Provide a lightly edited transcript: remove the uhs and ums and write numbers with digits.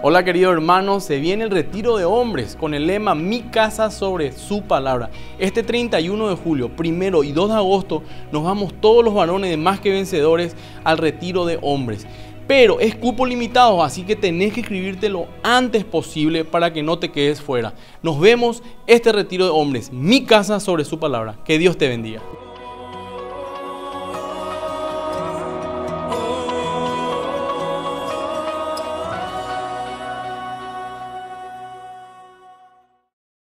Hola queridos hermanos, se viene el retiro de hombres con el lema Mi casa sobre su palabra. Este 31 de julio, 1 y 2 de agosto nos vamos todos los varones de Más que Vencedores al retiro de hombres. Pero es cupo limitado, así que tenés que inscribirte lo antes posible para que no te quedes fuera. Nos vemos este retiro de hombres, Mi casa sobre su palabra. Que Dios te bendiga.